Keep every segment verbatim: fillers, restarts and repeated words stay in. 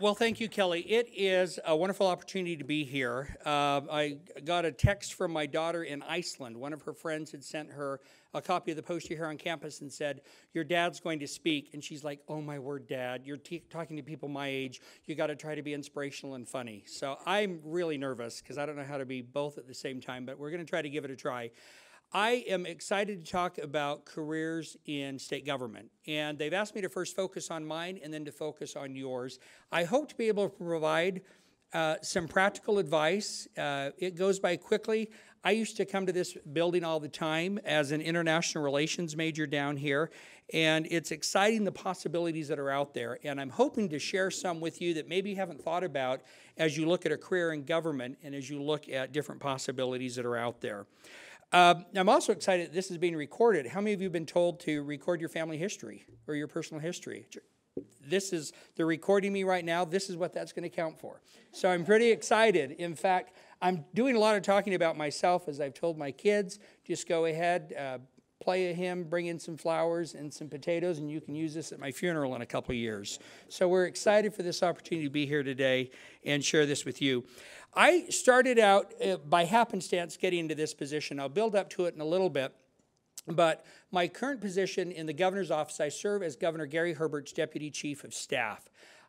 Well, thank you, Kelly. It is a wonderful opportunity to be here. Uh, I got a text from my daughter in Iceland. One of her friends had sent her a copy of the poster here on campus and said, your dad's going to speak. And she's like, oh my word, Dad, you're t talking to people my age. You gotta try to be inspirational and funny. So I'm really nervous because I don't know how to be both at the same time, but we're gonna try to give it a try. I am excited to talk about careers in state government. And they've asked me to first focus on mine and then to focus on yours. I hope to be able to provide uh, some practical advice. Uh, it goes by quickly. I used to come to this building all the time as an international relations major down here. And it's exciting the possibilities that are out there. And I'm hoping to share some with you that maybe you haven't thought about as you look at a career in government and as you look at different possibilities that are out there. Uh, I'm also excited that this is being recorded. How many of you have been told to record your family history or your personal history? This is, they're recording me right now. This is what that's going to count for. So I'm pretty excited. In fact, I'm doing a lot of talking about myself as I've told my kids. Just go ahead, uh, play a hymn, bring in some flowers and some potatoes, and you can use this at my funeral in a couple years. So we're excited for this opportunity to be here today and share this with you. I started out uh, by happenstance getting into this position. I'll build up to it in a little bit, but my current position in the governor's office, I serve as Governor Gary Herbert's Deputy Chief of Staff.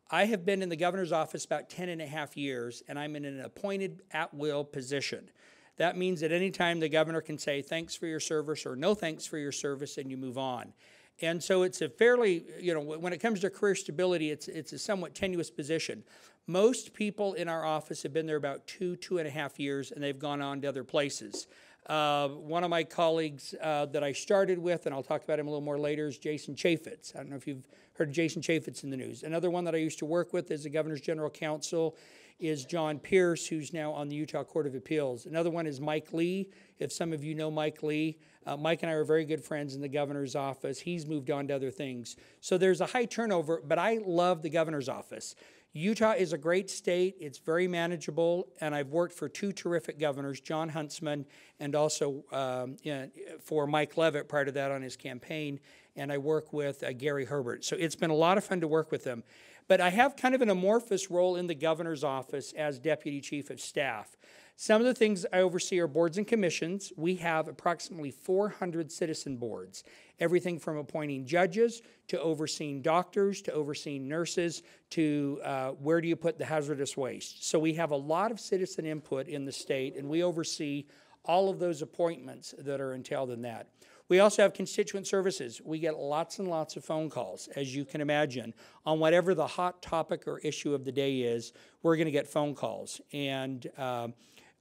I have been in the governor's office about ten and a half years, and I'm in an appointed at-will position. That means at any time the governor can say, thanks for your service or no thanks for your service, and you move on. And so it's a fairly, you know, when it comes to career stability, it's, it's a somewhat tenuous position. Most people in our office have been there about two, two and a half years, and they've gone on to other places. Uh, one of my colleagues uh, that I started with, and I'll talk about him a little more later, is Jason Chaffetz. I don't know if you've heard of Jason Chaffetz in the news. Another one that I used to work with as the governor's general counsel is John Pierce, who's now on the Utah Court of Appeals. Another one is Mike Lee. If some of you know Mike Lee, uh, Mike and I are very good friends in the governor's office. He's moved on to other things. So there's a high turnover, but I love the governor's office. Utah is a great state. It's very manageable, and I've worked for two terrific governors, John Huntsman and also um, you know, for Mike Leavitt prior to that on his campaign, and I work with uh, Gary Herbert. So it's been a lot of fun to work with them. But I have kind of an amorphous role in the governor's office as deputy chief of staff. Some of the things I oversee are boards and commissions. We have approximately four hundred citizen boards, everything from appointing judges to overseeing doctors to overseeing nurses to uh, where do you put the hazardous waste. So we have a lot of citizen input in the state, and we oversee all of those appointments that are entailed in that. We also have constituent services. We get lots and lots of phone calls, as you can imagine, on whatever the hot topic or issue of the day is. We're going to get phone calls, and um,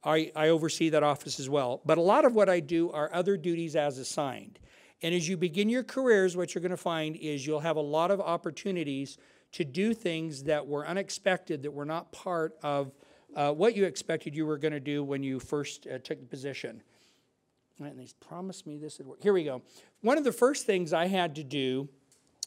I, I oversee that office as well. But a lot of what I do are other duties as assigned. And as you begin your careers, what you're going to find is you'll have a lot of opportunities to do things that were unexpected, that were not part of uh, what you expected you were going to do when you first uh, took the position. And they promised me this would work. Here we go. One of the first things I had to do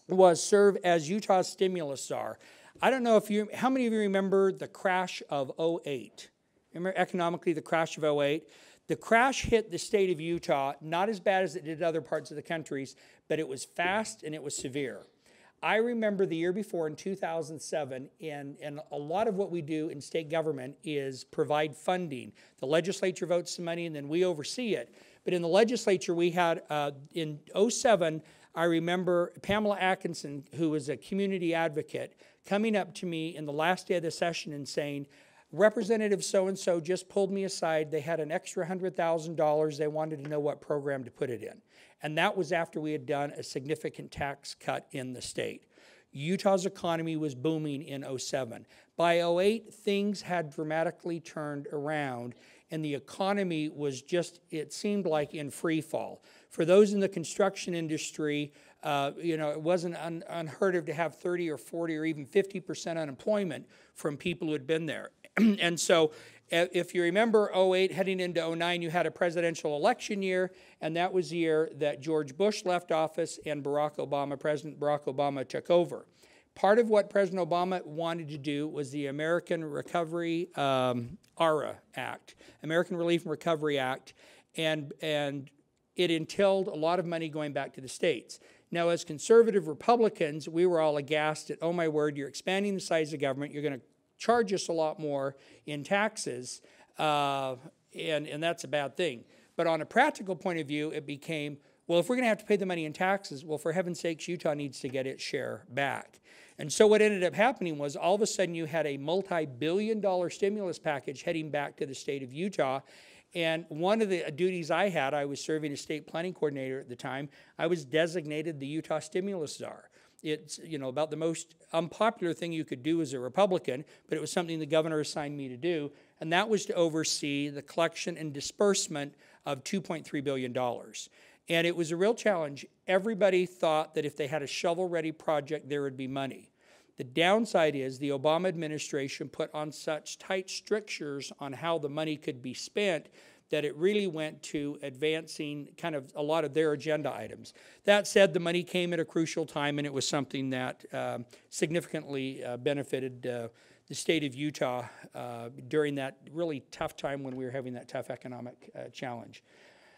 was serve as Utah's stimulus czar. I don't know if you, how many of you remember the crash of oh eight? Remember economically the crash of oh eight? The crash hit the state of Utah, not as bad as it did other parts of the country, but it was fast and it was severe. I remember the year before in two thousand seven, and, and a lot of what we do in state government is provide funding. The legislature votes the money and then we oversee it. But in the legislature, we had, uh, in oh seven, I remember Pamela Atkinson, who was a community advocate, coming up to me in the last day of the session and saying, Representative so-and-so just pulled me aside. They had an extra one hundred thousand dollars. They wanted to know what program to put it in. And that was after we had done a significant tax cut in the state. Utah's economy was booming in oh seven. By oh eight, things had dramatically turned around, and the economy was just, it seemed like, in free fall. For those in the construction industry, uh, you know, it wasn't un unheard of to have thirty or forty or even fifty percent unemployment from people who had been there. And so if you remember oh eight heading into oh nine, you had a presidential election year, and that was the year that George Bush left office and Barack Obama, President Barack Obama took over. Part of what President Obama wanted to do was the American Recovery um, A R R A Act, American Relief and Recovery Act, and, and it entailed a lot of money going back to the states. Now, as conservative Republicans, we were all aghast at, oh my word, you're expanding the size of government, you're going to charge us a lot more in taxes, uh, and, and that's a bad thing. But on a practical point of view, it became, well, if we're going to have to pay the money in taxes, well, for heaven's sakes, Utah needs to get its share back. And so what ended up happening was all of a sudden you had a multi-billion dollar stimulus package heading back to the state of Utah. And one of the duties I had, I was serving as state planning coordinator at the time, I was designated the Utah stimulus czar. It's, you know, about the most unpopular thing you could do as a Republican, but it was something the governor assigned me to do, and that was to oversee the collection and disbursement of two point three billion dollars. And it was a real challenge. Everybody thought that if they had a shovel-ready project, there would be money. The downside is the Obama administration put on such tight strictures on how the money could be spent that it really went to advancing kind of a lot of their agenda items. That said, the money came at a crucial time, and it was something that um, significantly uh, benefited uh, the state of Utah uh, during that really tough time when we were having that tough economic uh, challenge.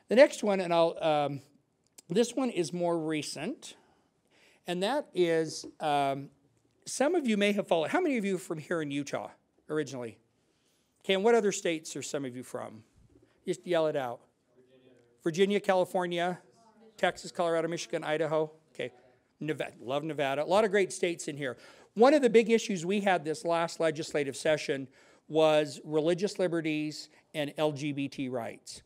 The next one, and I'll, um, this one is more recent, and that is, um, some of you may have followed, how many of you are from here in Utah originally? Okay, and what other states are some of you from? Just yell it out. Virginia, Virginia California, Texas, Colorado, Michigan, Idaho, okay, Nevada, love Nevada, a lot of great states in here. One of the big issues we had this last legislative session was religious liberties and L G B T rights.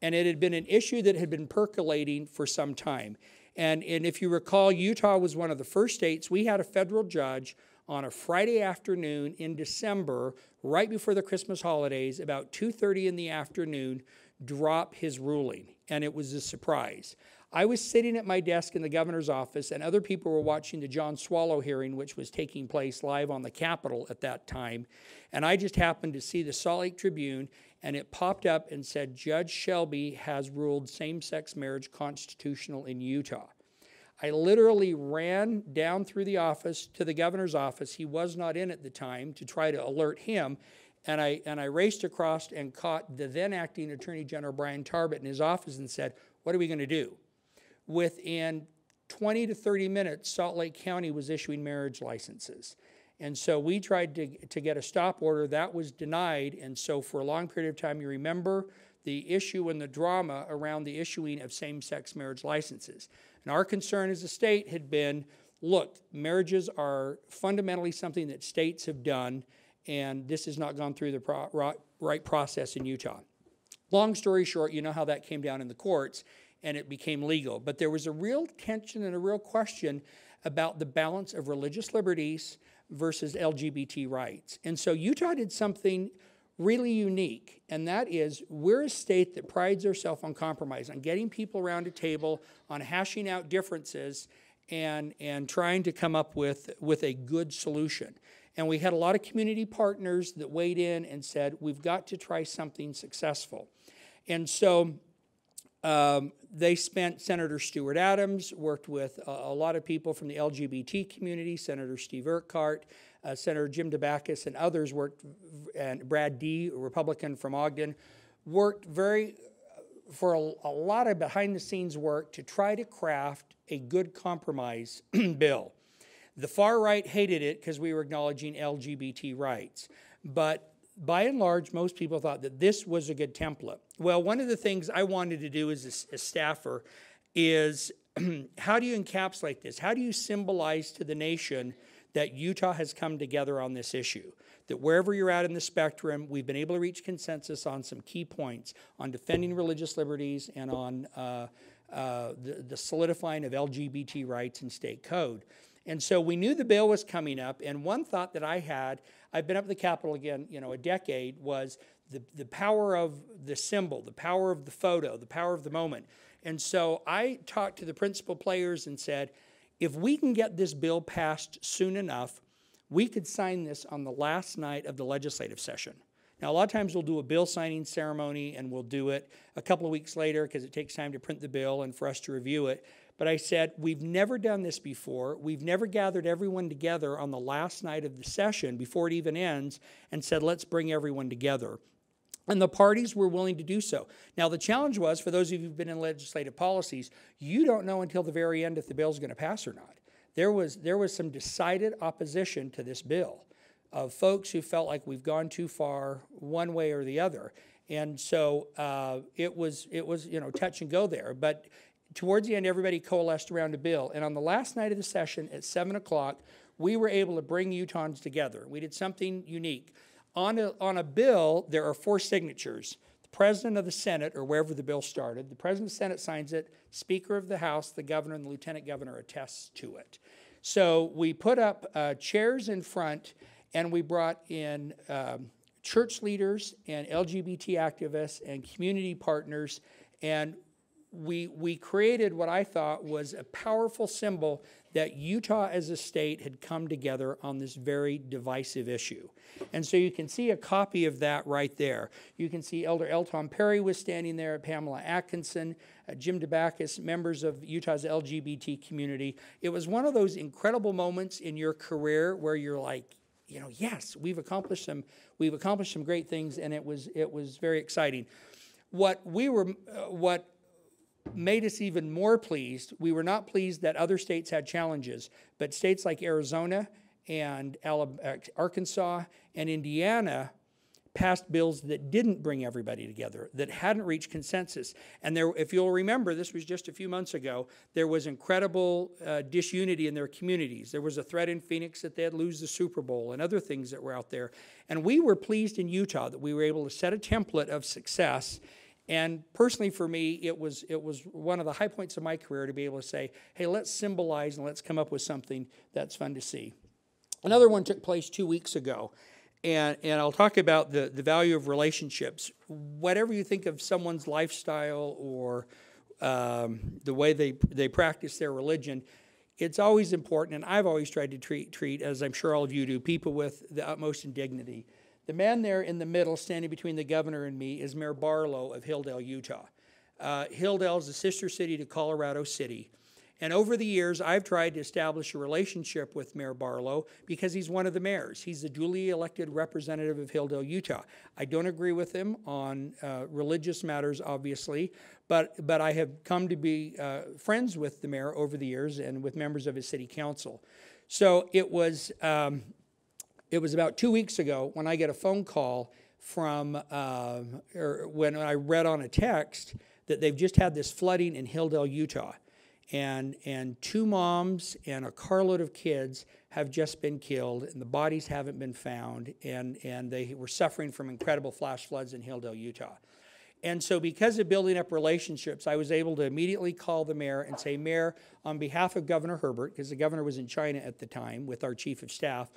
And it had been an issue that had been percolating for some time. And, and if you recall, Utah was one of the first states. We had a federal judge on a Friday afternoon in December, right before the Christmas holidays, about two thirty in the afternoon, drop his ruling. And it was a surprise. I was sitting at my desk in the governor's office, and other people were watching the John Swallow hearing, which was taking place live on the Capitol at that time. And I just happened to see the Salt Lake Tribune, and it popped up and said, Judge Shelby has ruled same-sex marriage constitutional in Utah. I literally ran down through the office to the governor's office. He was not in at the time, to try to alert him. And I, and I raced across and caught the then-acting Attorney General Brian Tarbett in his office and said, what are we going to do? Within twenty to thirty minutes, Salt Lake County was issuing marriage licenses. And so we tried to, to get a stop order. That was denied. And so for a long period of time, you remember the issue and the drama around the issuing of same-sex marriage licenses. And our concern as a state had been, look, marriages are fundamentally something that states have done, and this has not gone through the pro right process in Utah. Long story short, you know how that came down in the courts, and it became legal. But there was a real tension and a real question about the balance of religious liberties versus L G B T rights. And so Utah did something really unique, and that is, we're a state that prides herself on compromise, on getting people around a table, on hashing out differences, and, and trying to come up with, with a good solution. And we had a lot of community partners that weighed in and said, we've got to try something successful. And so um, they spent, Senator Stuart Adams worked with a, a lot of people from the L G B T community, Senator Steve Urquhart, uh, Senator Jim Dabakis, and others worked, and Brad D, a Republican from Ogden, worked very, for a, a lot of behind-the-scenes work to try to craft a good compromise bill. The far right hated it because we were acknowledging L G B T rights. But by and large, most people thought that this was a good template. Well, one of the things I wanted to do as a, a staffer is how do you encapsulate this? How do you symbolize to the nation that Utah has come together on this issue? That wherever you're at in the spectrum, we've been able to reach consensus on some key points, on defending religious liberties and on uh, uh, the, the solidifying of L G B T rights in state code. And so we knew the bill was coming up, and one thought that I had, I've been up at the Capitol again, you know, a decade, was the, the power of the symbol, the power of the photo, the power of the moment. And so I talked to the principal players and said, if we can get this bill passed soon enough, we could sign this on the last night of the legislative session. Now, a lot of times we'll do a bill signing ceremony, and we'll do it a couple of weeks later because it takes time to print the bill and for us to review it. But I said, we've never done this before. We've never gathered everyone together on the last night of the session before it even ends and said, let's bring everyone together. And the parties were willing to do so. Now, the challenge was, for those of you who've been in legislative policies, you don't know until the very end if the bill's going to pass or not. There was, there was some decided opposition to this bill of folks who felt like we've gone too far one way or the other. And so uh, it was, it was, you know, touch and go there. But towards the end, everybody coalesced around a bill. And on the last night of the session at seven o'clock, we were able to bring Utahns together. We did something unique. On a, on a bill, there are four signatures. The president of the Senate, or wherever the bill started, the president of the Senate signs it, Speaker of the House, the governor, and the lieutenant governor attests to it. So we put up uh, chairs in front, and we brought in um, church leaders and L G B T activists and community partners, and we, we created what I thought was a powerful symbol that Utah as a state had come together on this very divisive issue. And so you can see a copy of that right there. You can see Elder L. Tom Perry was standing there, Pamela Atkinson, uh, Jim Dabakis, members of Utah's L G B T community. It was one of those incredible moments in your career where you're like, you know, yes, we've accomplished some, we've accomplished some great things, and it was, it was very exciting. What we were, uh, what made us even more pleased. We were not pleased that other states had challenges, but states like Arizona and Arkansas and Indiana passed bills that didn't bring everybody together, that hadn't reached consensus. And there, if you'll remember, this was just a few months ago, there was incredible uh, disunity in their communities. There was a threat in Phoenix that they'd lose the Super Bowl and other things that were out there. And we were pleased in Utah that we were able to set a template of success. And personally for me, it was, it was one of the high points of my career to be able to say, hey, let's symbolize and let's come up with something that's fun to see. Another one took place two weeks ago, and, and I'll talk about the, the value of relationships. Whatever you think of someone's lifestyle or um, the way they, they practice their religion, it's always important, and I've always tried to treat, treat, as I'm sure all of you do, people with the utmost indignity. The man there in the middle, standing between the governor and me, is Mayor Barlow of Hilldale, Utah. Uh, Hilldale is a sister city to Colorado City. And over the years, I've tried to establish a relationship with Mayor Barlow because he's one of the mayors. He's the duly elected representative of Hilldale, Utah. I don't agree with him on uh, religious matters, obviously, but, but I have come to be uh, friends with the mayor over the years and with members of his city council. So it was... Um, It was about two weeks ago when I get a phone call from, uh, or when I read on a text that they've just had this flooding in Hilldale, Utah, and, and two moms and a carload of kids have just been killed, and the bodies haven't been found, and, and they were suffering from incredible flash floods in Hilldale, Utah. And so because of building up relationships, I was able to immediately call the mayor and say, Mayor, on behalf of Governor Herbert, because the governor was in China at the time with our chief of staff,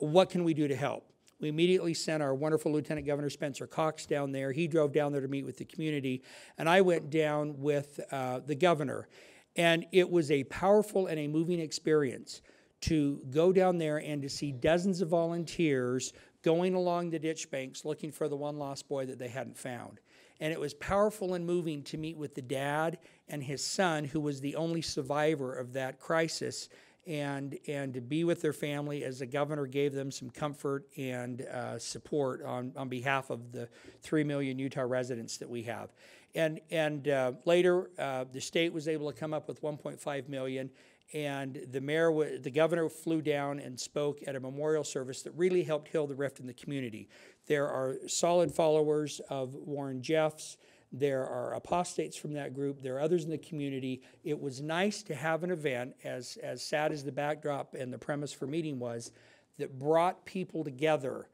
what can we do to help? We immediately sent our wonderful Lieutenant Governor Spencer Cox down there. He drove down there to meet with the community, and I went down with uh, the governor. And it was a powerful and a moving experience to go down there and to see dozens of volunteers going along the ditch banks looking for the one lost boy that they hadn't found. And it was powerful and moving to meet with the dad and his son, who was the only survivor of that crisis, and and to be with their family as the governor gave them some comfort and uh, support on, on behalf of the three million Utah residents that we have. And, and uh, later, uh, the state was able to come up with one point five million, and the mayor, the governor flew down and spoke at a memorial service that really helped heal the rift in the community. There are solid followers of Warren Jeffs. There are apostates from that group. There are others in the community. It was nice to have an event, as, as sad as the backdrop and the premise for meeting was, that brought people together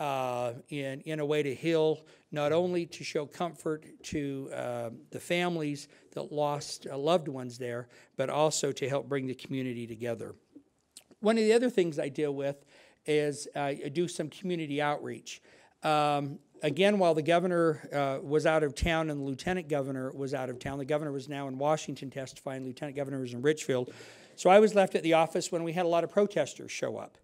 uh, in, in a way to heal, not only to show comfort to uh, the families that lost uh, loved ones there, but also to help bring the community together. One of the other things I deal with is uh, I do some community outreach. Um, Again, while the governor uh, was out of town and the lieutenant governor was out of town, the governor was now in Washington testifying, the lieutenant governor was in Richfield. So I was left at the office when we had a lot of protesters show up.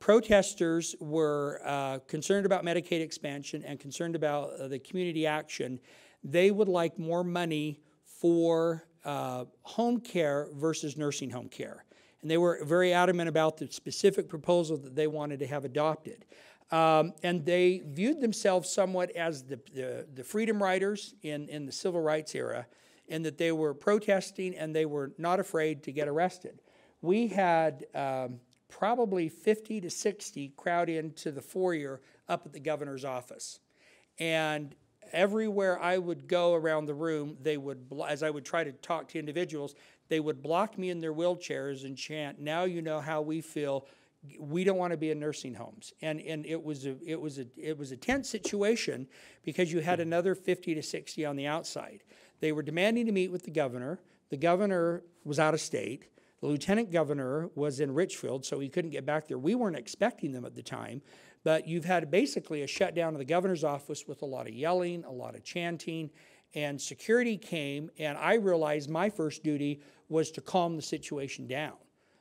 Protesters were uh, concerned about Medicaid expansion and concerned about uh, the community action. They would like more money for uh, home care versus nursing home care. And they were very adamant about the specific proposal that they wanted to have adopted. Um, and they viewed themselves somewhat as the, the, the freedom riders in, in the civil rights era, in that they were protesting and they were not afraid to get arrested. We had um, probably fifty to sixty crowd into the foyer up at the governor's office. And everywhere I would go around the room, they would, as I would try to talk to individuals, they would block me in their wheelchairs and chant, "Now you know how we feel. We don't want to be in nursing homes." And and it was a it was a it was a tense situation, because you had another fifty to sixty on the outside. They were demanding to meet with the governor. The governor was out of state. The lieutenant governor was in Richfield, so he couldn't get back there. We weren't expecting them at the time, but you've had basically a shutdown of the governor's office with a lot of yelling, a lot of chanting, and security came, and I realized my first duty was to calm the situation down.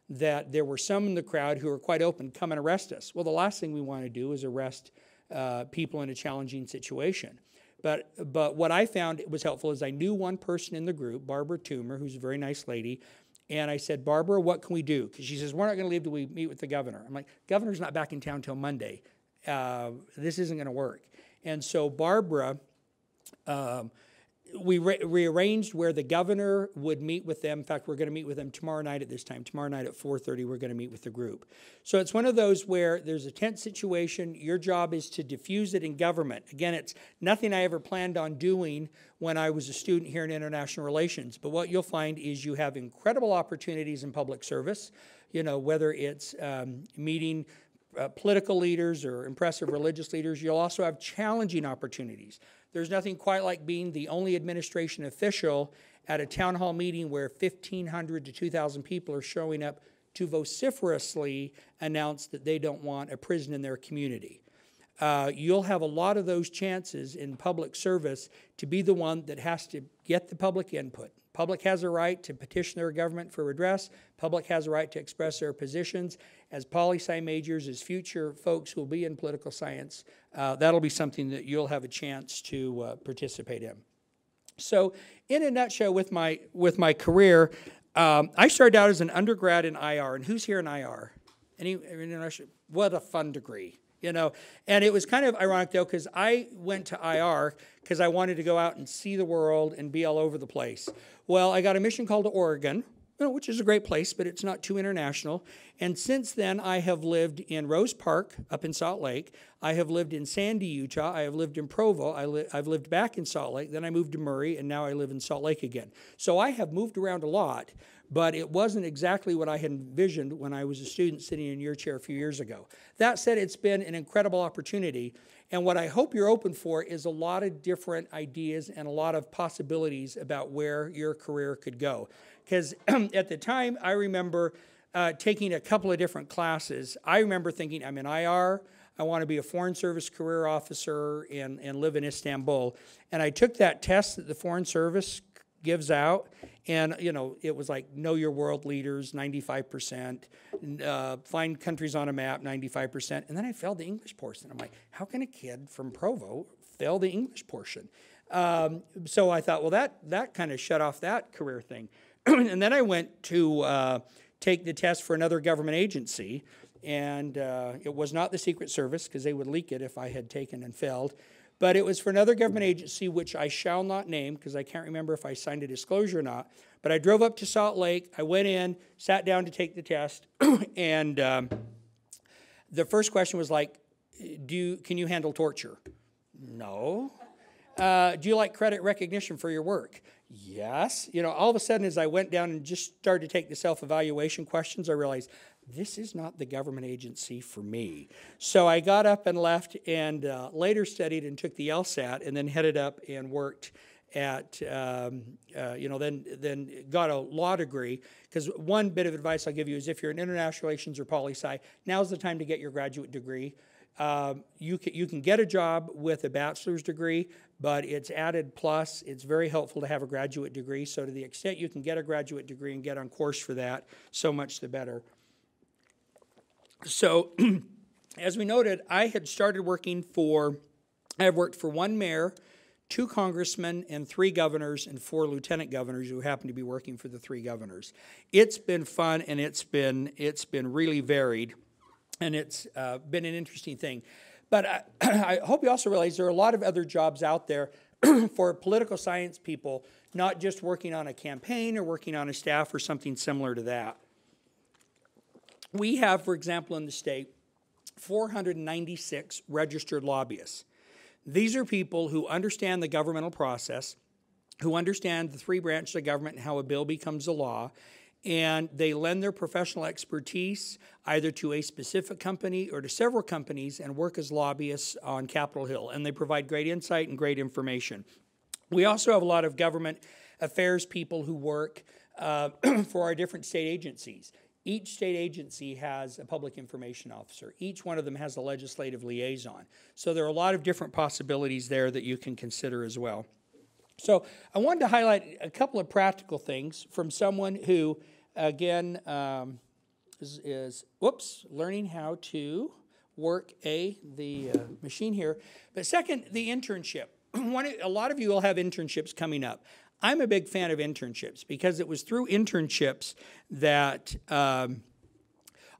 That there were some in the crowd who were quite open, "Come and arrest us." Well, the last thing we want to do is arrest uh, people in a challenging situation. But, but what I found was helpful is I knew one person in the group, Barbara Toomer, who's a very nice lady, and I said, "Barbara, what can we do?" Because she says, "We're not going to leave till we meet with the governor." I'm like, "Governor's not back in town till Monday. Uh, this isn't going to work." And so Barbara, um, we re rearranged where the governor would meet with them. In fact, we're going to meet with them tomorrow night at this time. Tomorrow night at four thirty, we're going to meet with the group. So it's one of those where there's a tense situation. Your job is to diffuse it in government. Again, it's nothing I ever planned on doing when I was a student here in international relations. But what you'll find is you have incredible opportunities in public service, you know, whether it's um, meeting Uh, political leaders or impressive religious leaders. You'll also have challenging opportunities. There's nothing quite like being the only administration official at a town hall meeting where fifteen hundred to two thousand people are showing up to vociferously announce that they don't want a prison in their community. Uh, you'll have a lot of those chances in public service to be the one that has to get the public input. Public has a right to petition their government for redress. Public has a right to express their positions. As poli-sci majors, as future folks who will be in political science, uh, that'll be something that you'll have a chance to uh, participate in. So in a nutshell, with my, with my career, um, I started out as an undergrad in I R. And who's here in I R? Any, what a fun degree. You know, and it was kind of ironic, though, because I went to I R because I wanted to go out and see the world and be all over the place. Well, I got a mission call to Oregon, which is a great place, but it's not too international. And since then, I have lived in Rose Park up in Salt Lake. I have lived in Sandy, Utah. I have lived in Provo. I li I've lived back in Salt Lake. Then I moved to Murray, and now I live in Salt Lake again. So I have moved around a lot, but it wasn't exactly what I had envisioned when I was a student sitting in your chair a few years ago. That said, it's been an incredible opportunity, and what I hope you're open for is a lot of different ideas and a lot of possibilities about where your career could go. Because at the time, I remember uh, taking a couple of different classes. I remember thinking, I'm in I R, I want to be a Foreign Service career officer and, and live in Istanbul. And I took that test that the Foreign Service gives out, and you know, it was like know your world leaders, ninety-five percent, uh, find countries on a map, ninety-five percent, and then I failed the English portion. I'm like, how can a kid from Provo fail the English portion? Um, so I thought, well, that that kind of shut off that career thing. And then I went to uh, take the test for another government agency, and uh, it was not the Secret Service, because they would leak it if I had taken and failed. But it was for another government agency, which I shall not name, because I can't remember if I signed a disclosure or not. But I drove up to Salt Lake. I went in, sat down to take the test, and um, the first question was like, "Do you, can you handle torture?" No. Uh, do you like credit recognition for your work? Yes. You know, all of a sudden, as I went down and just started to take the self-evaluation questions, I realized, this is not the government agency for me. So I got up and left, and uh, later studied and took the LSAT, and then headed up and worked at, um, uh, you know, then, then got a law degree. Because one bit of advice I'll give you is if you're in international relations or poli-sci, now's the time to get your graduate degree. Um, you can, you can get a job with a bachelor's degree, but it's added plus. It's very helpful to have a graduate degree. So to the extent you can get a graduate degree and get on course for that, so much the better. So, as we noted, I had started working for, I have worked for one mayor, two congressmen and three governors and four lieutenant governors who happen to be working for the three governors. It's been fun, and it's been, it's been really varied, and it's uh, been an interesting thing. But I, I hope you also realize there are a lot of other jobs out there for political science people, not just working on a campaign or working on a staff or something similar to that. We have, for example, in the state, four hundred ninety-six registered lobbyists. These are people who understand the governmental process, who understand the three branches of government and how a bill becomes a law, and they lend their professional expertise either to a specific company or to several companies and work as lobbyists on Capitol Hill, and they provide great insight and great information. We also have a lot of government affairs people who work uh, for our different state agencies. Each state agency has a public information officer. Each one of them has a legislative liaison. So there are a lot of different possibilities there that you can consider as well. So I wanted to highlight a couple of practical things from someone who, again, um, is, is, whoops, learning how to work a, the uh, machine here. But second, the internship. One, a lot of you will have internships coming up. I'm a big fan of internships because it was through internships that um,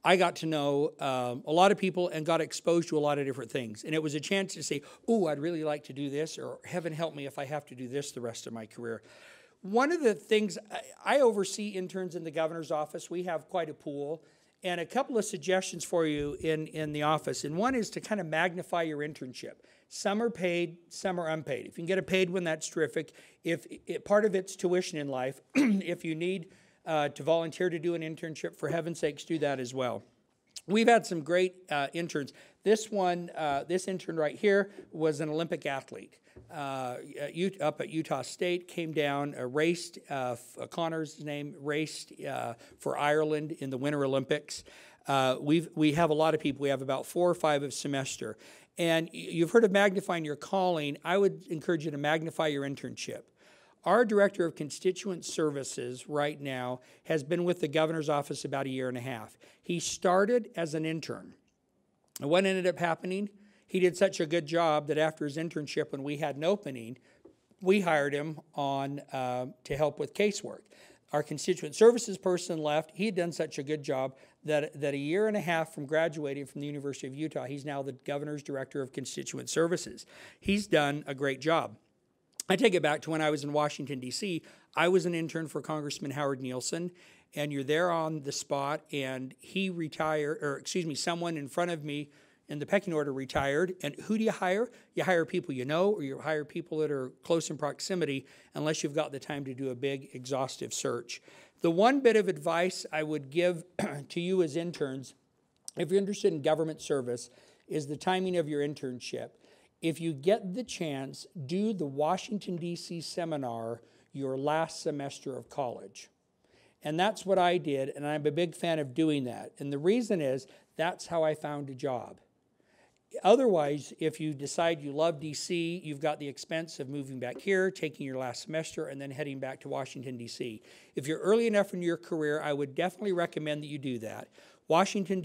I got to know um, a lot of people and got exposed to a lot of different things. And it was a chance to say, oh, I'd really like to do this, or heaven help me if I have to do this the rest of my career. One of the things, I, I oversee interns in the governor's office. We have quite a pool. And a couple of suggestions for you in, in the office. And one is to kind of magnify your internship. Some are paid, some are unpaid. If you can get a paid one, that's terrific. If it, part of it's tuition in life, if you need uh, to volunteer to do an internship, for heaven's sakes, do that as well. We've had some great uh, interns. This one, uh, this intern right here was an Olympic athlete. Uh, up at Utah State, came down, uh, raced, uh, Connor's name, raced uh, for Ireland in the Winter Olympics. Uh, we've, we have a lot of people. We have about four or five a semester. And you've heard of magnifying your calling. I would encourage you to magnify your internship. Our Director of Constituent Services right now has been with the governor's office about a year and a half. He started as an intern. And what ended up happening? He did such a good job that after his internship, when we had an opening, we hired him on uh, to help with casework. Our constituent services person left. He had done such a good job that, that a year and a half from graduating from the University of Utah, he's now the governor's director of constituent services. He's done a great job. I take it back to when I was in Washington, D C I was an intern for Congressman Howard Nielsen, and you're there on the spot, and he retired, or excuse me, someone in front of me and the pecking order retired, and who do you hire? You hire people you know, or you hire people that are close in proximity, unless you've got the time to do a big, exhaustive search. The one bit of advice I would give to you as interns, if you're interested in government service, is the timing of your internship. If you get the chance, do the Washington, D C seminar your last semester of college. And that's what I did, and I'm a big fan of doing that. And the reason is, that's how I found a job. Otherwise, if you decide you love D C, you've got the expense of moving back here, taking your last semester, and then heading back to Washington, D C If you're early enough in your career, I would definitely recommend that you do that. Washington,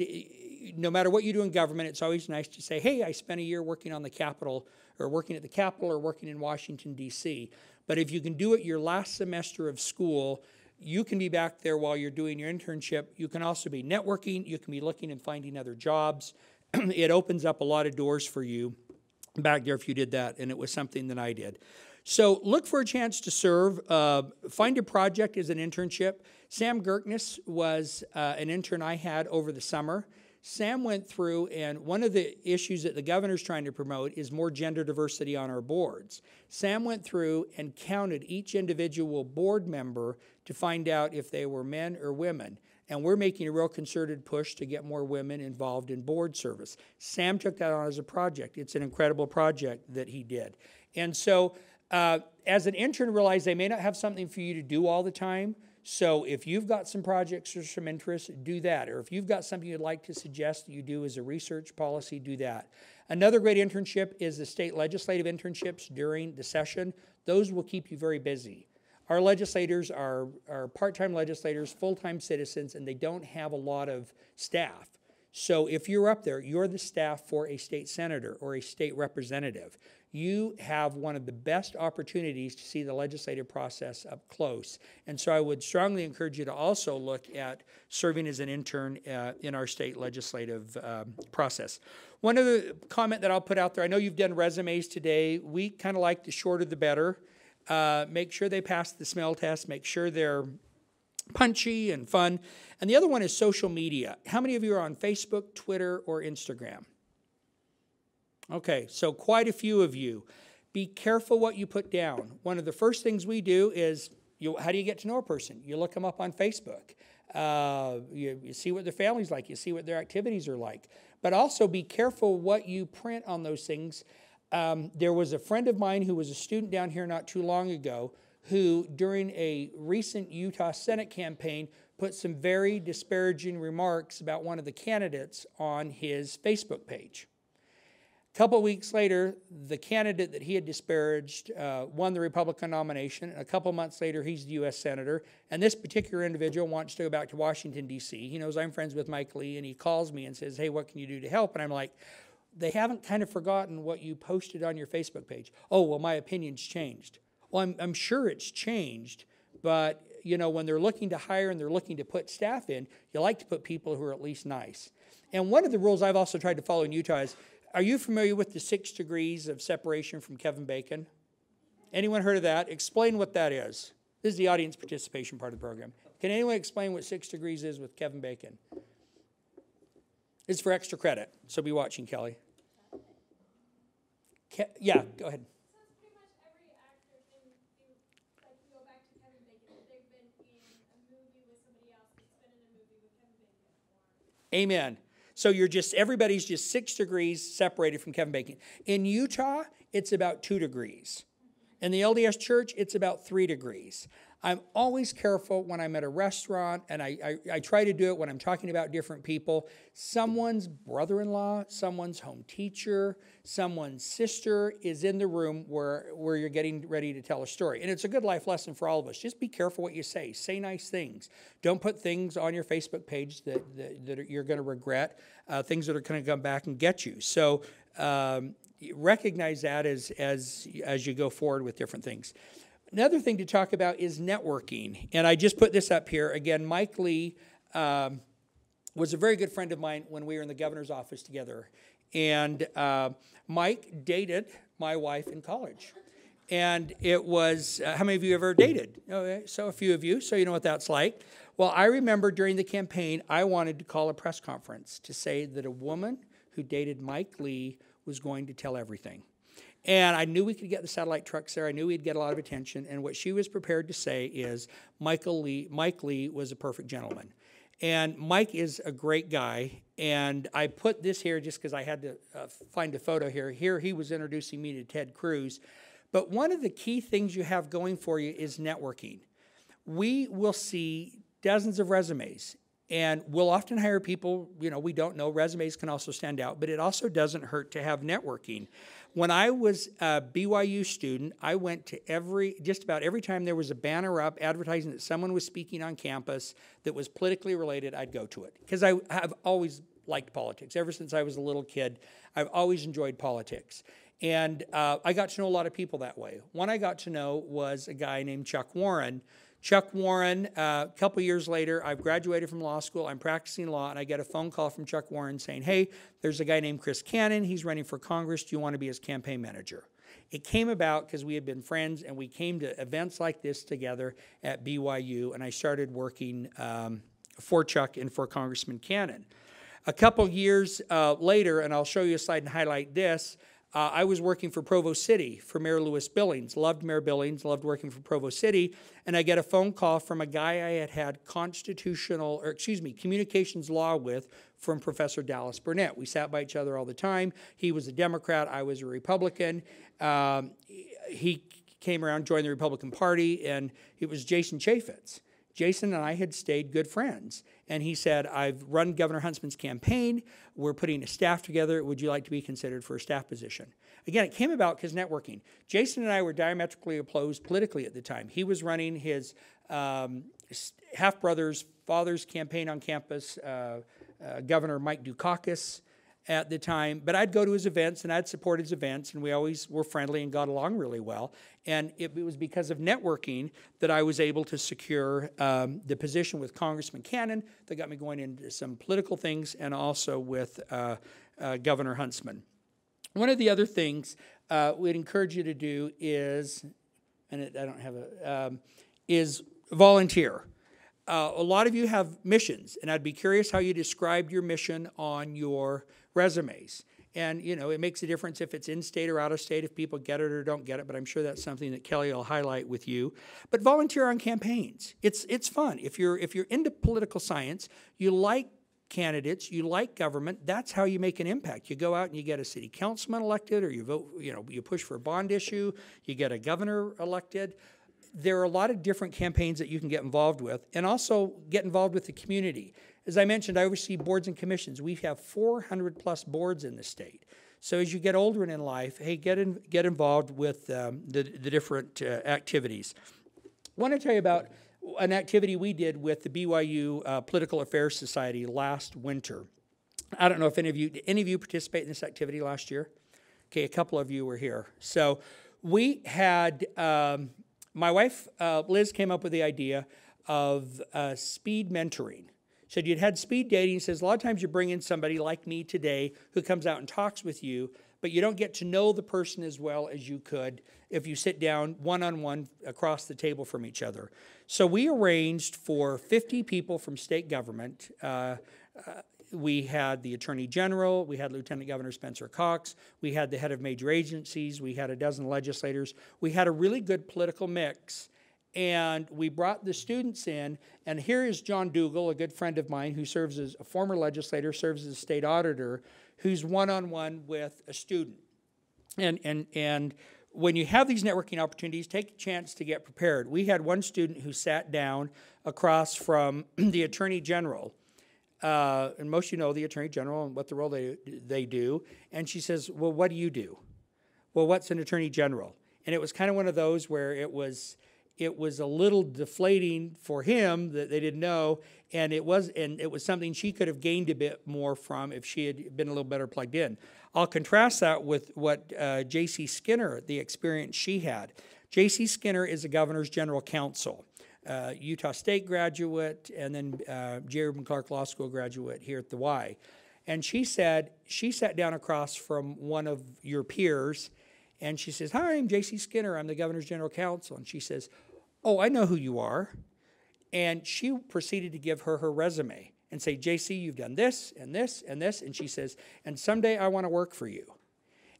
no matter what you do in government, it's always nice to say, hey, I spent a year working on the Capitol, or working at the Capitol, or working in Washington, D C But if you can do it your last semester of school, you can be back there while you're doing your internship. You can also be networking. You can be looking and finding other jobs. It opens up a lot of doors for you back there if you did that, and it was something that I did. So look for a chance to serve. Uh, find a project as an internship. Sam Gerkness was uh, an intern I had over the summer. Sam went through, and one of the issues that the governor's trying to promote is more gender diversity on our boards. Sam went through and counted each individual board member to find out if they were men or women. And we're making a real concerted push to get more women involved in board service. Sam took that on as a project. It's an incredible project that he did. And so uh, as an intern, realize they may not have something for you to do all the time. So if you've got some projects or some interests, do that. Or if you've got something you'd like to suggest that you do as a research policy, do that. Another great internship is the state legislative internships during the session. Those will keep you very busy. Our legislators are, are part-time legislators, full-time citizens, and they don't have a lot of staff. So if you're up there, you're the staff for a state senator or a state representative. you have one of the best opportunities to see the legislative process up close. And so I would strongly encourage you to also look at serving as an intern uh, in our state legislative um, process. One other comment that I'll put out there, I know you've done resumes today. We kind of like the shorter the better. Uh, make sure they pass the smell test. Make sure they're punchy and fun. And the other one is social media. How many of you are on Facebook, Twitter, or Instagram? Okay, so quite a few of you. Be careful what you put down. One of the first things we do is, you, how do you get to know a person? You look them up on Facebook. Uh, you, you see what their family's like. You see what their activities are like. But also be careful what you print on those things. Um, there was a friend of mine who was a student down here not too long ago who, during a recent Utah Senate campaign, put some very disparaging remarks about one of the candidates on his Facebook page. A couple weeks later, the candidate that he had disparaged uh, won the Republican nomination. A couple months later, he's the U S Senator. And this particular individual wants to go back to Washington, D C He knows I'm friends with Mike Lee, and he calls me and says, hey, what can you do to help? And I'm like, they haven't kind of forgotten what you posted on your Facebook page. Oh, well, my opinion's changed. Well, I'm, I'm sure it's changed, but, you know, when they're looking to hire and they're looking to put staff in, you like to put people who are at least nice. And one of the rules I've also tried to follow in Utah is, are you familiar with the six degrees of separation from Kevin Bacon? Anyone heard of that? Explain what that is. This is the audience participation part of the program. Can anyone explain what six degrees is with Kevin Bacon? It's for extra credit, so be watching, Kelly. Ke yeah, go ahead. Amen. So you're just, everybody's just six degrees separated from Kevin Bacon. In Utah, it's about two degrees. In the L D S church, it's about three degrees. I'm always careful when I'm at a restaurant, and I, I, I try to do it when I'm talking about different people. Someone's brother-in-law, someone's home teacher, someone's sister is in the room where, where you're getting ready to tell a story. And it's a good life lesson for all of us. Just be careful what you say. Say nice things. Don't put things on your Facebook page that, that, that you're going to regret, uh, things that are going to come back and get you. So um, recognize that as, as, as you go forward with different things. Another thing to talk about is networking, and I just put this up here. Again, Mike Lee um, was a very good friend of mine when we were in the governor's office together, and uh, Mike dated my wife in college, and it was, uh, how many of you ever dated? Okay, so a few of you, so you know what that's like. Well, I remember during the campaign, I wanted to call a press conference to say that a woman who dated Mike Lee was going to tell everything. And I knew we could get the satellite trucks there. I knew we'd get a lot of attention. And what she was prepared to say is Michael Lee, Mike Lee was a perfect gentleman. And Mike is a great guy. And I put this here just because I had to uh, find a photo here. Here he was introducing me to Ted Cruz. But one of the key things you have going for you is networking. We will see dozens of resumes. And we'll often hire people, you know, we don't know. Resumes can also stand out, but it also doesn't hurt to have networking. When I was a B Y U student, I went to every, just about every time there was a banner up advertising that someone was speaking on campus that was politically related, I'd go to it. Because I have always liked politics. Ever since I was a little kid, I've always enjoyed politics. And uh, I got to know a lot of people that way. One I got to know was a guy named Chuck Warren. Chuck Warren, uh, a couple years later, I've graduated from law school, I'm practicing law, and I get a phone call from Chuck Warren saying, hey, there's a guy named Chris Cannon, he's running for Congress, do you want to be his campaign manager? It came about because we had been friends, and we came to events like this together at B Y U, and I started working um, for Chuck and for Congressman Cannon. A couple years uh, later, and I'll show you a slide and highlight this, Uh, I was working for Provo City for Mayor Lewis Billings, loved Mayor Billings, loved working for Provo City, and I get a phone call from a guy I had had constitutional, or excuse me, communications law with from Professor Dallas Burnett. We sat by each other all the time. He was a Democrat, I was a Republican. Um, he came around, joined the Republican Party, and it was Jason Chaffetz. Jason and I had stayed good friends. And he said, I've run Governor Huntsman's campaign. We're putting a staff together. Would you like to be considered for a staff position? Again, it came about because networking. Jason and I were diametrically opposed politically at the time. He was running his um, half-brother's father's campaign on campus, uh, uh, Governor Mike Dukakis. at the time, but I'd go to his events and I'd support his events, and we always were friendly and got along really well. And it, it was because of networking that I was able to secure um, the position with Congressman Cannon that got me going into some political things, and also with uh, uh, Governor Huntsman. One of the other things uh, we'd encourage you to do is, and it, I don't have a, um, is volunteer. Uh, a lot of you have missions, and I'd be curious how you described your mission on your resumes. And, you know, it makes a difference if it's in-state or out-of-state, if people get it or don't get it, but I'm sure that's something that Kelly will highlight with you. But volunteer on campaigns. It's, it's fun. If you're, if you're into political science, you like candidates, you like government, that's how you make an impact. You go out and you get a city councilman elected, or you vote, you know, you push for a bond issue, you get a governor elected. There are a lot of different campaigns that you can get involved with, and also get involved with the community. As I mentioned, I oversee boards and commissions. We have four hundred plus boards in the state. So as you get older and in life, hey, get in, get involved with um, the, the different uh, activities. I want to tell you about an activity we did with the B Y U uh, Political Affairs Society last winter. I don't know if any of you, did any of you participate in this activity last year? Okay, a couple of you were here. So we had... Um, My wife, uh, Liz, came up with the idea of uh, speed mentoring. So you'd had speed dating. Says a lot of times you bring in somebody like me today who comes out and talks with you, but you don't get to know the person as well as you could if you sit down one-on-one across the table from each other. So we arranged for fifty people from state government. Uh, uh, We had the Attorney General, we had Lieutenant Governor Spencer Cox, we had the head of major agencies, we had a dozen legislators. We had a really good political mix, and we brought the students in, and here is John Dougal, a good friend of mine who serves as a former legislator, serves as a state auditor, who's one-on-one with a student. And, and, and when you have these networking opportunities, take a chance to get prepared. We had one student who sat down across from the Attorney General. Uh, and most of you know the Attorney General and what the role they, they do. And she says, well, what do you do? Well, what's an Attorney General? And it was kind of one of those where it was, it was a little deflating for him that they didn't know. And it was, and it was something she could have gained a bit more from if she had been a little better plugged in. I'll contrast that with what uh, J C Skinner, the experience she had. J C Skinner is the governor's general counsel. Uh, Utah State graduate, and then uh, J. Reuben Clark Law School graduate here at the Y. And she said, she sat down across from one of your peers, and she says, hi, I'm J C Skinner, I'm the governor's general counsel. And she says, oh, I know who you are. And she proceeded to give her her resume and say, J C, you've done this and this and this. And she says, and someday I want to work for you.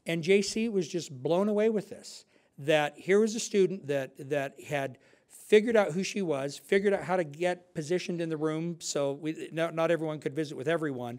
And J C was just blown away with this, that here was a student that, that had figured out who she was, figured out how to get positioned in the room, so we, not, not everyone could visit with everyone,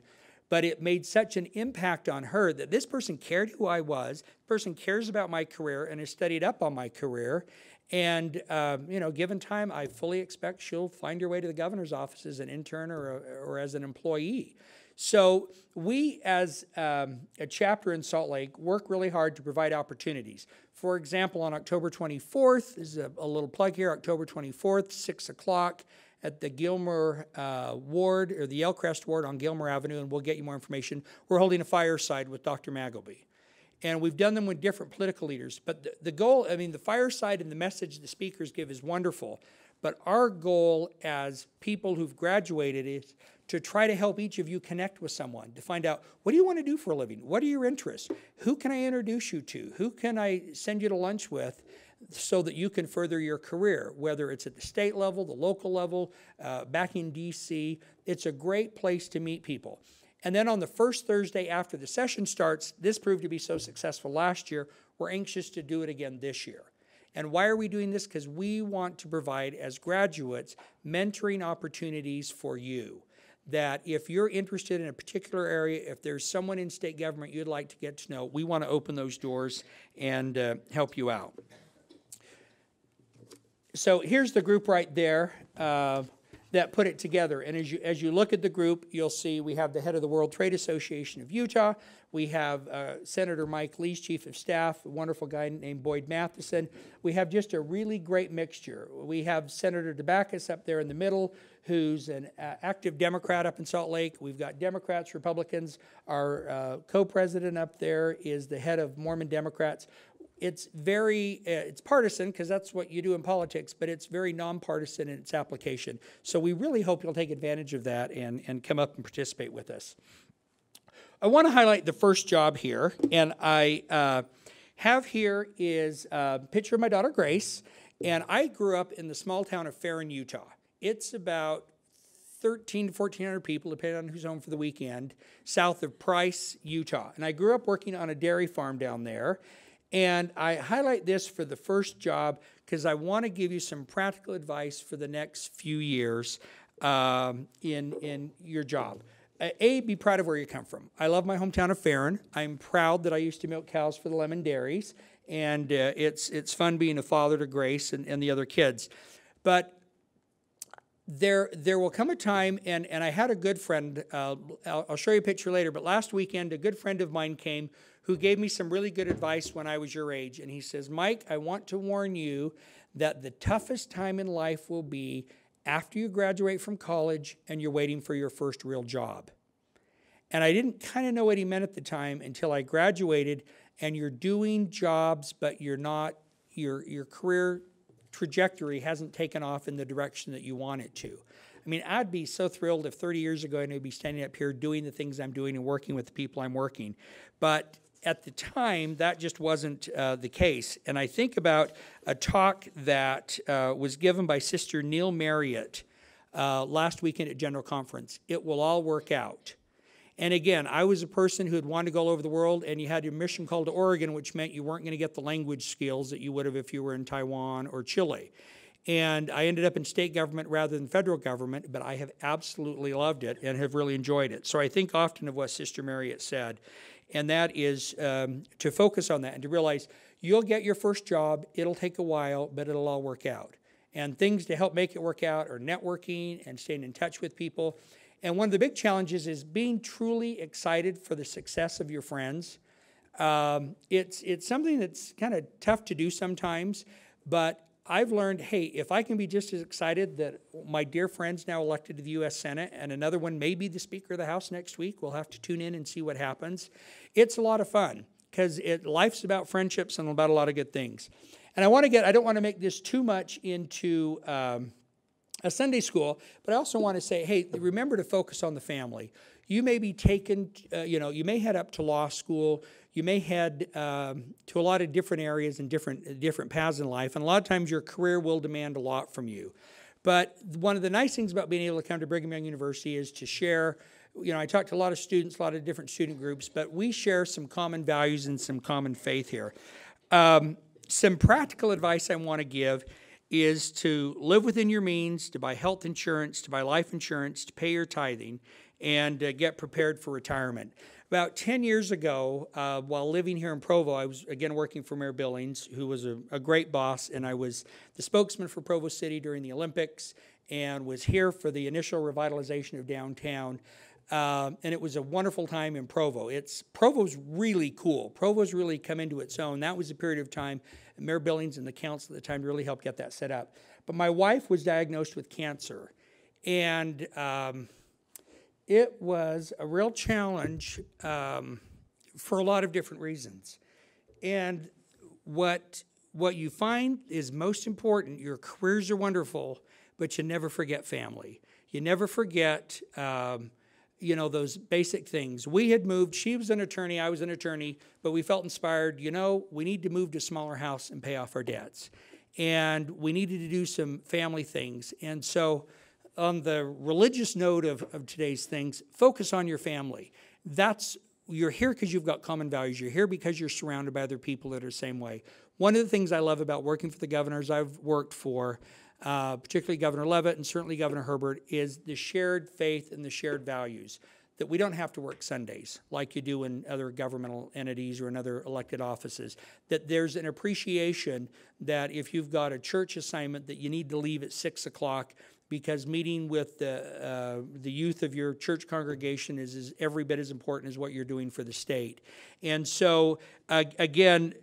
but it made such an impact on her that this person cared who I was, this person cares about my career and has studied up on my career, and um, you know, given time, I fully expect she'll find her way to the governor's office as an intern or, a, or as an employee. So we, as um, a chapter in Salt Lake, work really hard to provide opportunities. For example, on October twenty-fourth, this is a, a little plug here, October twenty-fourth, six o'clock at the Gilmer uh, Ward, or the Elcrest Ward on Gilmer Avenue, and we'll get you more information. We're holding a fireside with Doctor Magalby. And we've done them with different political leaders. But the, the goal, I mean, the fireside and the message the speakers give is wonderful. But our goal as people who've graduated is to try to help each of you connect with someone, to find out, what do you want to do for a living? What are your interests? Who can I introduce you to? Who can I send you to lunch with so that you can further your career, whether it's at the state level, the local level, uh, back in D C? It's a great place to meet people. And then on the first Thursday after the session starts, this proved to be so successful last year, we're anxious to do it again this year. And why are we doing this? Because we want to provide, as graduates, mentoring opportunities for you. That if you're interested in a particular area, if there's someone in state government you'd like to get to know, we want to open those doors and uh, help you out. So here's the group right there. Uh, that put it together. And as you, as you look at the group, you'll see we have the head of the World Trade Association of Utah. We have uh, Senator Mike Lee's chief of staff, a wonderful guy named Boyd Matheson. We have just a really great mixture. We have Senator Dabakis up there in the middle, who's an uh, active Democrat up in Salt Lake. We've got Democrats, Republicans. Our uh, co-president up there is the head of Mormon Democrats. It's very, uh, it's partisan, because that's what you do in politics, but it's very nonpartisan in its application. So we really hope you'll take advantage of that and, and come up and participate with us. I want to highlight the first job here, and I uh, have here is a picture of my daughter, Grace, and I grew up in the small town of Farron, Utah. It's about thirteen to fourteen hundred people, depending on who's home for the weekend, south of Price, Utah. And I grew up working on a dairy farm down there. And I highlight this for the first job because I want to give you some practical advice for the next few years um, in, in your job. A, be proud of where you come from. I love my hometown of Farron. I'm proud that I used to milk cows for the Lemon Dairies. And uh, it's, it's fun being a father to Grace and, and the other kids. But there, there will come a time, and, and I had a good friend, uh, I'll, I'll show you a picture later, but last weekend a good friend of mine came who gave me some really good advice when I was your age. And he says, Mike, I want to warn you that the toughest time in life will be after you graduate from college and you're waiting for your first real job. And I didn't kind of know what he meant at the time until I graduated, and you're doing jobs, but you're not, your, your career trajectory hasn't taken off in the direction that you want it to. I mean, I'd be so thrilled if thirty years ago I would be standing up here doing the things I'm doing and working with the people I'm working. But at the time, that just wasn't uh, the case. And I think about a talk that uh, was given by Sister Neil Marriott uh, last weekend at General Conference. It will all work out. And again, I was a person who had wanted to go all over the world, and you had your mission call to Oregon, which meant you weren't going to get the language skills that you would have if you were in Taiwan or Chile. And I ended up in state government rather than federal government, but I have absolutely loved it and have really enjoyed it. So I think often of what Sister Marriott said, and that is um, to focus on that and to realize you'll get your first job, it'll take a while, but it'll all work out. And things to help make it work out are networking and staying in touch with people. And one of the big challenges is being truly excited for the success of your friends. Um, it's, it's something that's kind of tough to do sometimes, but I've learned, hey, if I can be just as excited that my dear friend's now elected to the U S Senate and another one may be the Speaker of the House next week, we'll have to tune in and see what happens. It's a lot of fun because it, life's about friendships and about a lot of good things. And I want to get, I don't want to make this too much into um, a Sunday school, but I also want to say, hey, remember to focus on the family. You may be taken, uh, you know, you may head up to law school. You may head um, to a lot of different areas and different, different paths in life, and a lot of times your career will demand a lot from you. But one of the nice things about being able to come to Brigham Young University is to share, you know, I talk to a lot of students, a lot of different student groups, but we share some common values and some common faith here. Um, some practical advice I want to give is to live within your means, to buy health insurance, to buy life insurance, to pay your tithing, and uh, get prepared for retirement. About ten years ago, uh, while living here in Provo, I was again working for Mayor Billings, who was a, a great boss, and I was the spokesman for Provo City during the Olympics and was here for the initial revitalization of downtown. Um, and it was a wonderful time in Provo. It's, Provo's really cool. Provo's really come into its own. That was a period of time Mayor Billings and the council at the time really helped get that set up. But my wife was diagnosed with cancer, and um, it was a real challenge um, for a lot of different reasons. And what, what you find is most important, your careers are wonderful, but you never forget family. You never forget, um, you know, those basic things. We had moved, she was an attorney, I was an attorney, but we felt inspired, you know, we need to move to a smaller house and pay off our debts. And we needed to do some family things. And so, on the religious note of, of today's things, focus on your family. That's, you're here because you've got common values. You're here because you're surrounded by other people that are the same way. One of the things I love about working for the governors I've worked for, uh, particularly Governor Leavitt and certainly Governor Herbert, is the shared faith and the shared values, that we don't have to work Sundays like you do in other governmental entities or in other elected offices, that there's an appreciation that if you've got a church assignment that you need to leave at six o'clock, because meeting with the, uh, the youth of your church congregation is, is every bit as important as what you're doing for the state. And so, uh, again,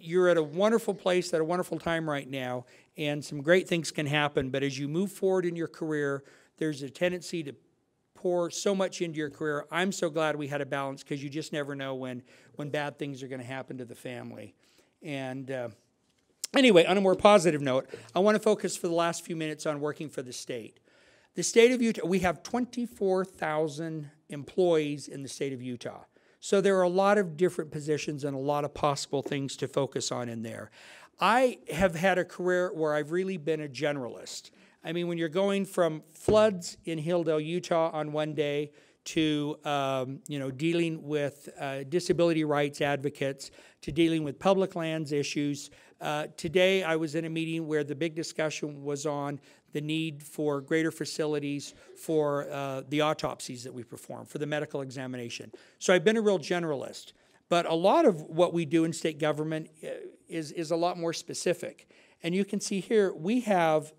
you're at a wonderful place at a wonderful time right now, and some great things can happen. But as you move forward in your career, there's a tendency to pour so much into your career. I'm so glad we had a balance, because you just never know when, when bad things are going to happen to the family. And uh, anyway, on a more positive note, I want to focus for the last few minutes on working for the state. The state of Utah, we have twenty-four thousand employees in the state of Utah. So there are a lot of different positions and a lot of possible things to focus on in there. I have had a career where I've really been a generalist. I mean, when you're going from floods in Hilldale, Utah on one day to, um, you know, dealing with uh, disability rights advocates, to dealing with public lands issues. Uh, today, I was in a meeting where the big discussion was on the need for greater facilities for uh, the autopsies that we perform, for the medical examination. So I've been a real generalist. But a lot of what we do in state government is, is a lot more specific. And you can see here, we have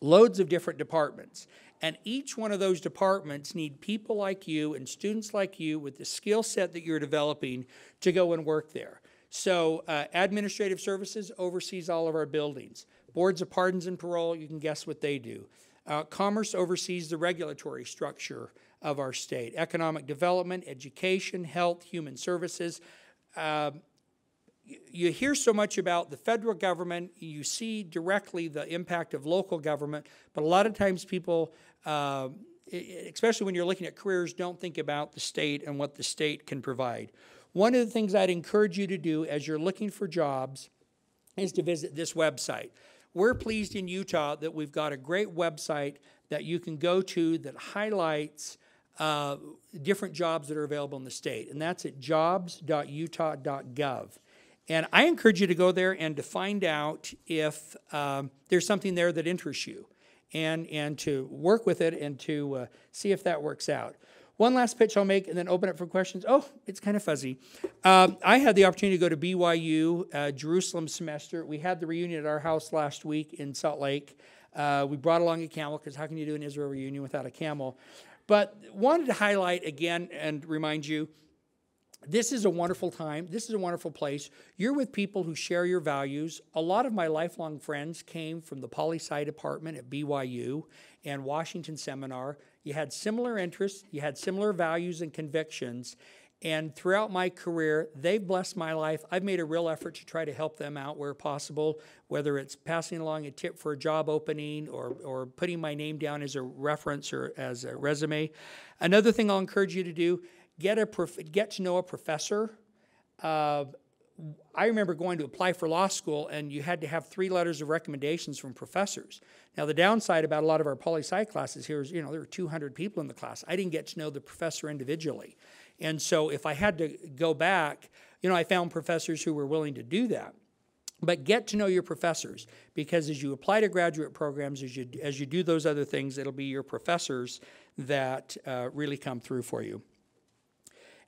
loads of different departments, and each one of those departments need people like you and students like you with the skill set that you're developing to go and work there. So uh, administrative services oversees all of our buildings. Boards of pardons and parole, you can guess what they do. Uh, commerce oversees the regulatory structure of our state. Economic development, education, health, human services. Uh, You hear so much about the federal government, you see directly the impact of local government, but a lot of times people, uh, especially when you're looking at careers, don't think about the state and what the state can provide. One of the things I'd encourage you to do as you're looking for jobs is to visit this website. We're pleased in Utah that we've got a great website that you can go to that highlights uh, different jobs that are available in the state, and that's at jobs dot utah dot gov. And I encourage you to go there and to find out if um, there's something there that interests you, and, and to work with it and to uh, see if that works out. One last pitch I'll make and then open up for questions. Oh, it's kind of fuzzy. Um, I had the opportunity to go to B Y U uh, Jerusalem semester. We had the reunion at our house last week in Salt Lake. Uh, we brought along a camel, because how can you do an Israel reunion without a camel? But wanted to highlight again and remind you, this is a wonderful time. This is a wonderful place. You're with people who share your values. A lot of my lifelong friends came from the poli-sci department at B Y U and Washington Seminar. You had similar interests. You had similar values and convictions. And throughout my career, they've blessed my life. I've made a real effort to try to help them out where possible, whether it's passing along a tip for a job opening or, or putting my name down as a reference or as a resume. Another thing I'll encourage you to do, Get, a prof get to know a professor. Uh, I remember going to apply for law school, and you had to have three letters of recommendations from professors. Now, the downside about a lot of our poli-sci classes here is, you know, there were two hundred people in the class. I didn't get to know the professor individually. And so if I had to go back, you know, I found professors who were willing to do that. But get to know your professors, because as you apply to graduate programs, as you, as you do those other things, it'll be your professors that uh, really come through for you.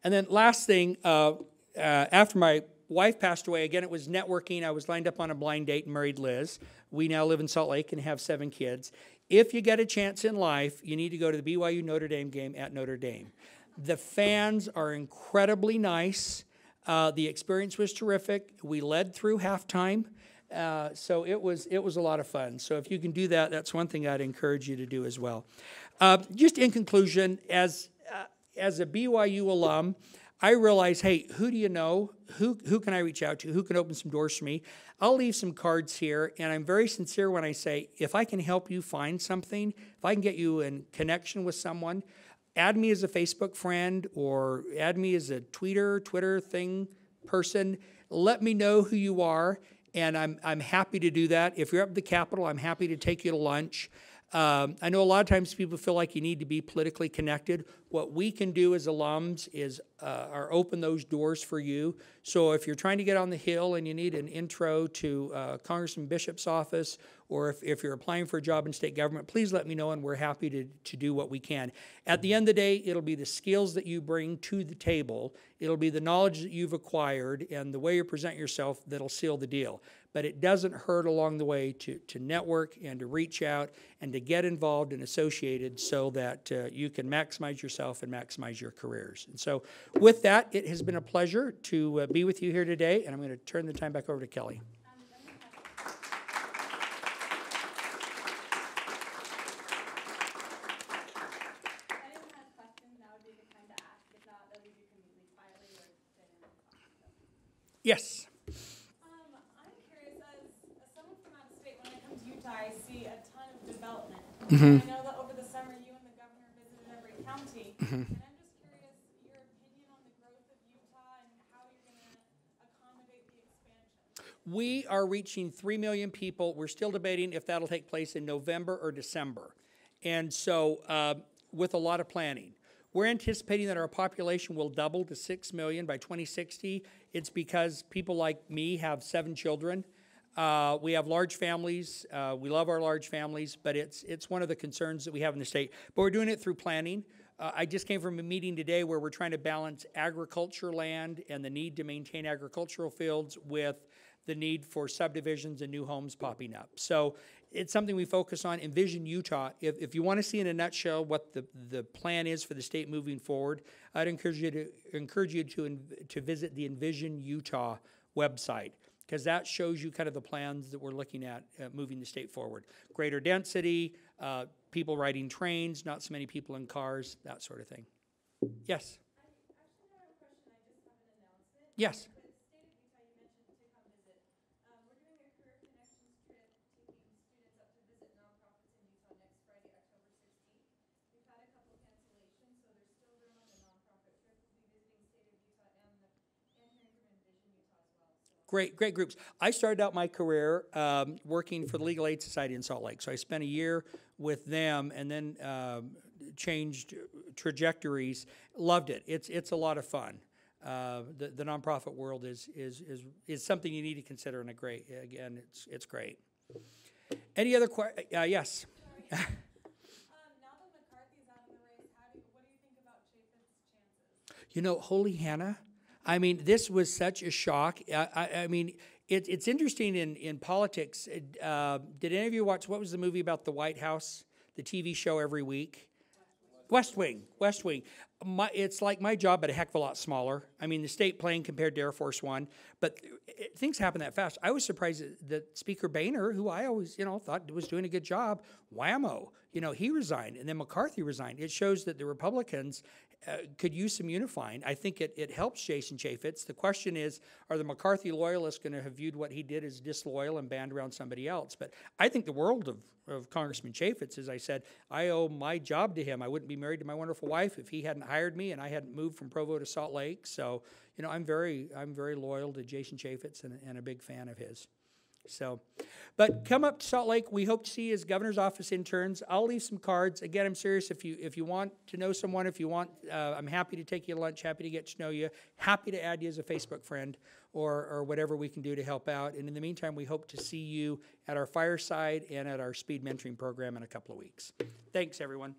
And then last thing, uh, uh, after my wife passed away, again, it was networking. I was lined up on a blind date and married Liz. We now live in Salt Lake and have seven kids. If you get a chance in life, you need to go to the B Y U Notre Dame game at Notre Dame. The fans are incredibly nice. Uh, the experience was terrific. We led through halftime. Uh, so it was, it was a lot of fun. So if you can do that, that's one thing I'd encourage you to do as well. Uh, just in conclusion, as... Uh, As a B Y U alum, I realized, hey, who do you know? Who, who can I reach out to? Who can open some doors for me? I'll leave some cards here, and I'm very sincere when I say, if I can help you find something, if I can get you in connection with someone, add me as a Facebook friend or add me as a tweeter, Twitter thing person. Let me know who you are, and I'm, I'm happy to do that. If you're up at the Capitol, I'm happy to take you to lunch. Um, I know a lot of times people feel like you need to be politically connected. What we can do as alums is uh, are open those doors for you. So if you're trying to get on the Hill and you need an intro to uh, Congressman Bishop's office, or if, if you're applying for a job in state government, please let me know, and we're happy to, to do what we can. At the end of the day, it'll be the skills that you bring to the table. It'll be the knowledge that you've acquired and the way you present yourself that'll seal the deal. but it doesn't hurt along the way to, to network and to reach out and to get involved and associated so that uh, you can maximize yourself and maximize your careers. And so with that, it has been a pleasure to uh, be with you here today, and I'm going to turn the time back over to Kelly. Yes. Um, I'm curious, as, as someone from out of state, when I come to Utah, I see a ton of development. Mm-hmm. I know that over the summer, you and the governor visited every county. Mm-hmm. And I'm just curious, your opinion on the growth of Utah and how you're going to accommodate the expansion. We are reaching three million people. We're still debating if that'll take place in November or December. And so uh, with a lot of planning. We're anticipating that our population will double to six million by twenty sixty. It's because people like me have seven children. Uh, we have large families. Uh, we love our large families, but it's, it's one of the concerns that we have in the state. But we're doing it through planning. Uh, I just came from a meeting today where we're trying to balance agriculture land and the need to maintain agricultural fields with the need for subdivisions and new homes popping up. So it's something we focus on. Envision Utah. If, if you want to see in a nutshell what the, the plan is for the state moving forward, I'd encourage you to encourage you to, to visit the Envision Utah website, because that shows you kind of the plans that we're looking at uh, moving the state forward. Greater density, uh, people riding trains, not so many people in cars, that sort of thing. Yes? I actually have a question. I just haven't announced it. Yes. Great, great groups. I started out my career um, working for the Legal Aid Society in Salt Lake. So I spent a year with them and then um, changed trajectories. Loved it. It's it's a lot of fun. Uh, the, the nonprofit world is is is is something you need to consider. And a great again, it's it's great. Any other questions? Uh, yes. Sorry. Now that McCarthy's out of the race, how do you, what do you think about Chaffetz's chances? You know, holy Hannah. I mean, this was such a shock. I, I, I mean, it, it's interesting in, in politics. Uh, did any of you watch, what was the movie about the White House, the T V show every week? West Wing, West Wing. My, it's like my job, but a heck of a lot smaller. I mean, the state plane compared to Air Force One. But it, things happen that fast. I was surprised that, that Speaker Boehner, who I always, you know, thought was doing a good job, whammo, you know, he resigned. And then McCarthy resigned. It shows that the Republicans uh, could use some unifying. I think it, it helps Jason Chaffetz. The question is, are the McCarthy loyalists going to have viewed what he did as disloyal and band around somebody else? But I think the world of, of Congressman Chaffetz, as I said, I owe my job to him. I wouldn't be married to my wonderful wife if he hadn't hired me and I hadn't moved from Provo to Salt Lake. So, you know, I'm very, I'm very loyal to Jason Chaffetz and, and a big fan of his. So, but come up to Salt Lake. We hope to see his governor's office interns. I'll leave some cards. Again, I'm serious. If you if you want to know someone, if you want, uh, I'm happy to take you to lunch, happy to get to know you, happy to add you as a Facebook friend or, or whatever we can do to help out. And in the meantime, we hope to see you at our fireside and at our speed mentoring program in a couple of weeks. Thanks, everyone.